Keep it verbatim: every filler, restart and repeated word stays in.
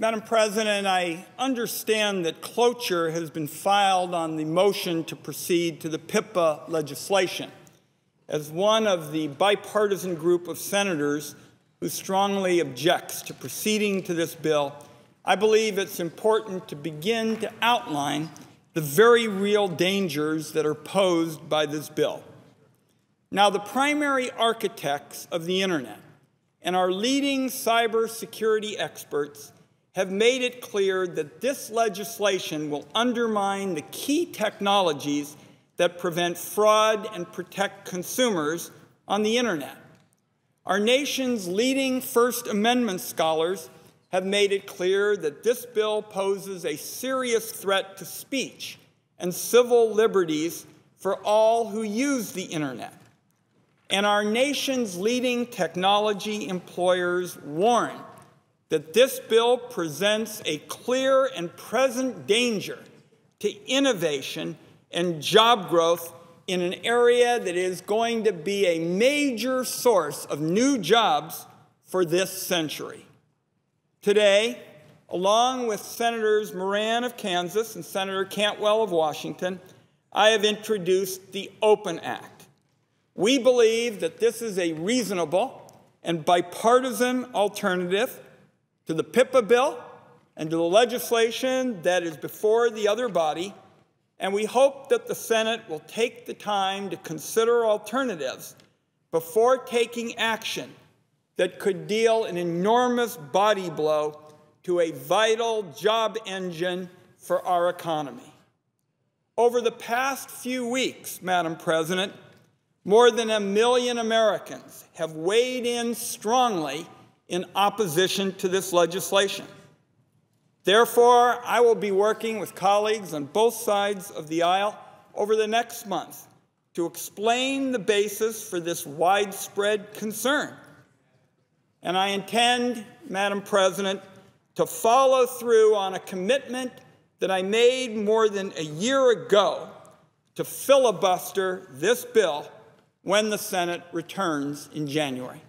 Madam President, I understand that cloture has been filed on the motion to proceed to the PIPA legislation. As one of the bipartisan group of senators who strongly objects to proceeding to this bill, I believe it's important to begin to outline the very real dangers that are posed by this bill. Now, the primary architects of the internet and our leading cybersecurity experts have made it clear that this legislation will undermine the key technologies that prevent fraud and protect consumers on the internet. Our nation's leading First Amendment scholars have made it clear that this bill poses a serious threat to speech and civil liberties for all who use the internet. And our nation's leading technology employers warn that this bill presents a clear and present danger to innovation and job growth in an area that is going to be a major source of new jobs for this century. Today, along with Senators Moran of Kansas and Senator Cantwell of Washington, I have introduced the Open Act. We believe that this is a reasonable and bipartisan alternative to the PIPA bill and to the legislation that is before the other body, and we hope that the Senate will take the time to consider alternatives before taking action that could deal an enormous body blow to a vital job engine for our economy. Over the past few weeks, Madam President, more than a million Americans have weighed in strongly in opposition to this legislation. Therefore, I will be working with colleagues on both sides of the aisle over the next month to explain the basis for this widespread concern. And I intend, Madam President, to follow through on a commitment that I made more than a year ago to filibuster this bill when the Senate returns in January.